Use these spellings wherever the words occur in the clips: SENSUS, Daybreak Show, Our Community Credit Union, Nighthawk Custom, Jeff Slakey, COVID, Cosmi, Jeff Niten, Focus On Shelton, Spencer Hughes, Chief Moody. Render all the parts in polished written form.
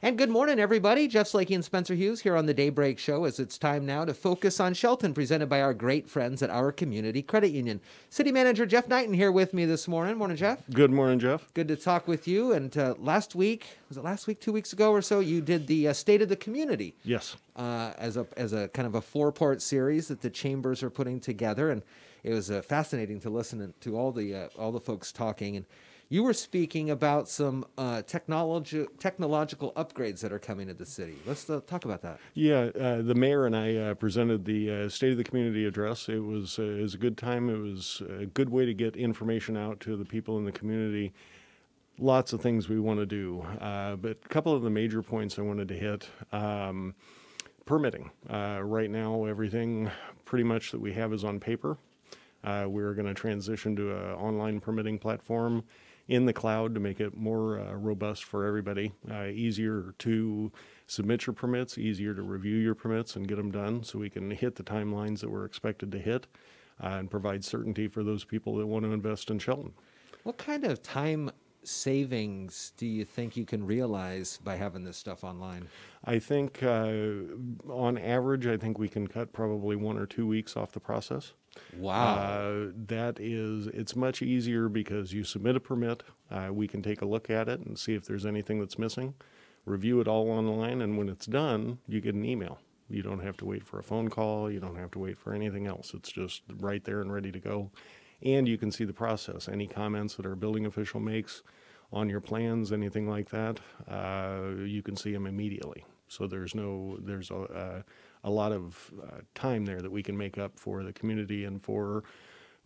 And good morning, everybody. Jeff Slakey and Spencer Hughes here on the Daybreak Show, as it's time now to focus on Shelton, presented by our great friends at Our Community Credit Union. City Manager Jeff Niten here with me this morning. Morning, Jeff. Good morning, Jeff. Good to talk with you. And last week, was it last week, 2 weeks ago or so, you did the State of the Community. Yes. As a kind of a four-part series that the chambers are putting together, and it was fascinating to listen to all the folks talking. And you were speaking about some technological upgrades that are coming to the city. Let's talk about that. Yeah, the mayor and I presented the State of the Community address. It was a good time. It was a good way to get information out to the people in the community. Lots of things we want to do, but a couple of the major points I wanted to hit. Permitting. Right now, everything pretty much that we have is on paper. We're going to transition to an online permitting platform in the cloud to make it more robust for everybody, easier to submit your permits, easier to review your permits and get them done so we can hit the timelines that we're expected to hit and provide certainty for those people that want to invest in Shelton. What kind of time savings do you think you can realize by having this stuff online? I think on average, I think we can cut probably 1 or 2 weeks off the process. Wow. It's much easier because you submit a permit. We can take a look at it and see if there's anything that's missing, review it all online, and when it's done, you get an email. You don't have to wait for a phone call. You don't have to wait for anything else. It's just right there and ready to go. And you can see the process, any comments that our building official makes on your plans, anything like that, you can see them immediately. So there's a lot of time there that we can make up for the community and for,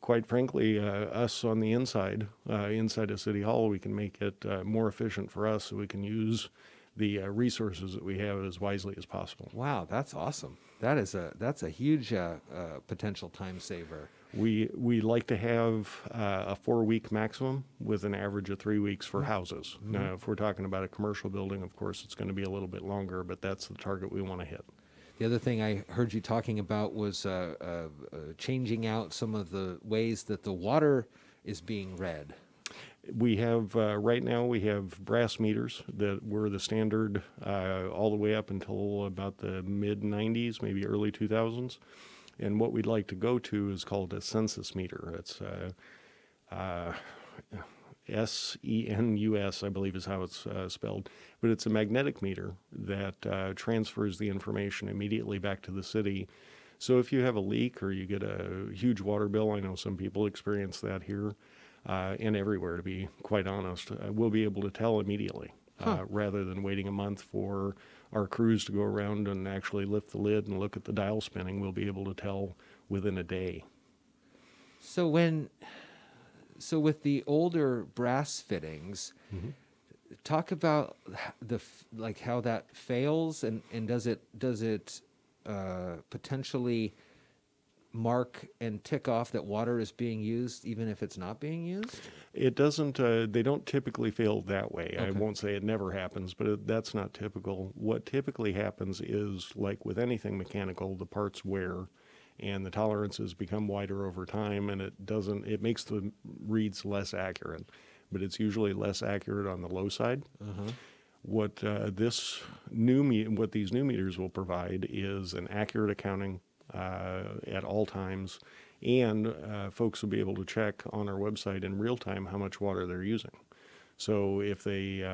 quite frankly, us on the inside, inside of City Hall. We can make it more efficient for us so we can use the resources that we have as wisely as possible. Wow, that's awesome. That's a huge potential time saver. We like to have a 4-week maximum with an average of 3 weeks for houses. Mm-hmm. Now, if we're talking about a commercial building, of course, it's going to be a little bit longer, but that's the target we want to hit. The other thing I heard you talking about was changing out some of the ways that the water is being read. We have, right now, we have brass meters that were the standard all the way up until about the mid-90s, maybe early 2000s. And what we'd like to go to is called a SENSUS meter. It's SENUS, I believe is how it's spelled. But it's a magnetic meter that transfers the information immediately back to the city. So if you have a leak or you get a huge water bill, I know some people experience that here and everywhere, to be quite honest, we'll be able to tell immediately. Rather than waiting a month for our crews to go around and actually lift the lid and look at the dial spinning, we'll be able to tell within a day. So with the older brass fittings, mm-hmm. Talk about how that fails and does it potentially mark and tick off that water is being used even if it's not being used? It doesn't, they don't typically fail that way. Okay. I won't say it never happens, but that's not typical. What typically happens is, like with anything mechanical, the parts wear and the tolerances become wider over time, and it makes the reads less accurate, but it's usually less accurate on the low side. Uh-huh. What these new meters will provide is an accurate accounting at all times, and folks will be able to check on our website in real time how much water they're using. So if they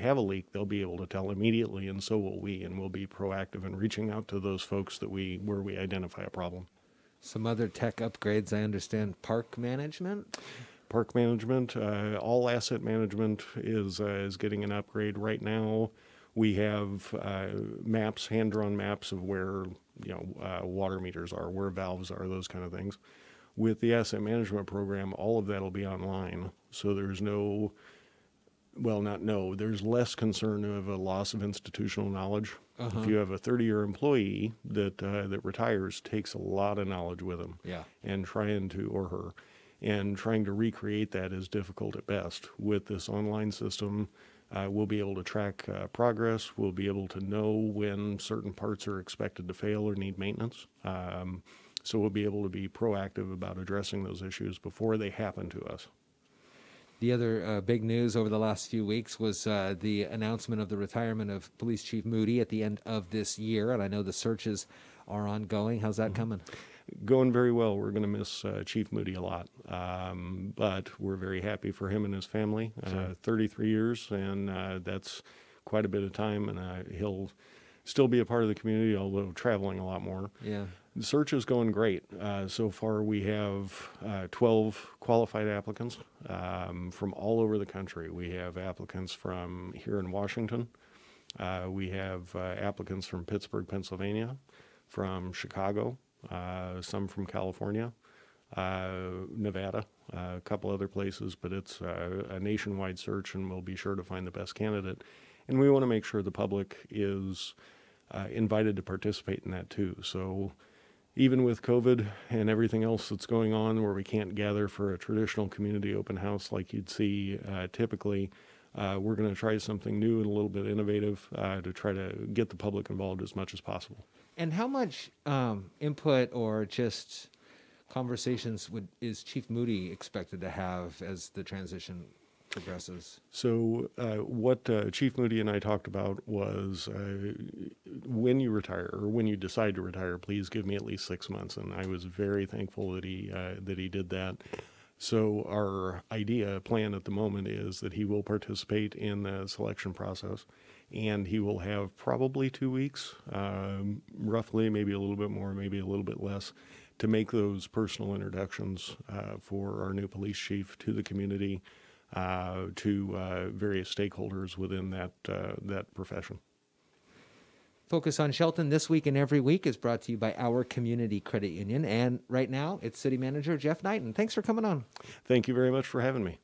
have a leak, they'll be able to tell immediately, and so will we, and we'll be proactive in reaching out to those folks where we identify a problem. Some other tech upgrades, I understand, park management? Park management, all asset management is getting an upgrade right now. We have maps, hand-drawn maps of where water meters are, where valves are, those kind of things. With the asset management program, all of that will be online. So there's less concern of a loss of institutional knowledge. Uh-huh. If you have a 30-year employee that retires, takes a lot of knowledge with them. Yeah. And trying to recreate that is difficult at best. With this online system, we'll be able to track progress. We'll be able to know when certain parts are expected to fail or need maintenance. So we'll be able to be proactive about addressing those issues before they happen to us. The other big news over the last few weeks was the announcement of the retirement of Police Chief Moody at the end of this year, and I know the searches are ongoing. How's that coming? Going very well. We're going to miss Chief Moody a lot, but we're very happy for him and his family. Sure. 33 years, and that's quite a bit of time, and he'll still be a part of the community, although traveling a lot more. Yeah. The search is going great. So far we have 12 qualified applicants from all over the country. We have applicants from here in Washington. We have applicants from Pittsburgh, Pennsylvania, from Chicago, some from California, Nevada, a couple other places, but it's a nationwide search, and we'll be sure to find the best candidate. And we want to make sure the public is invited to participate in that too. So even with COVID and everything else that's going on where we can't gather for a traditional community open house like you'd see typically, we're going to try something new and a little bit innovative to try to get the public involved as much as possible. And how much input or just conversations is Chief Moody expected to have as the transition progresses? So what Chief Moody and I talked about was when you retire, or when you decide to retire, please give me at least 6 months. And I was very thankful that he did that. So our plan at the moment is that he will participate in the selection process, and he will have probably 2 weeks, roughly, maybe a little bit more, maybe a little bit less, to make those personal introductions for our new police chief to the community, to various stakeholders within that that profession. Focus on Shelton this week and every week is brought to you by Our Community Credit Union, and right now it's City Manager Jeff Niten. Thanks for coming on. Thank you very much for having me.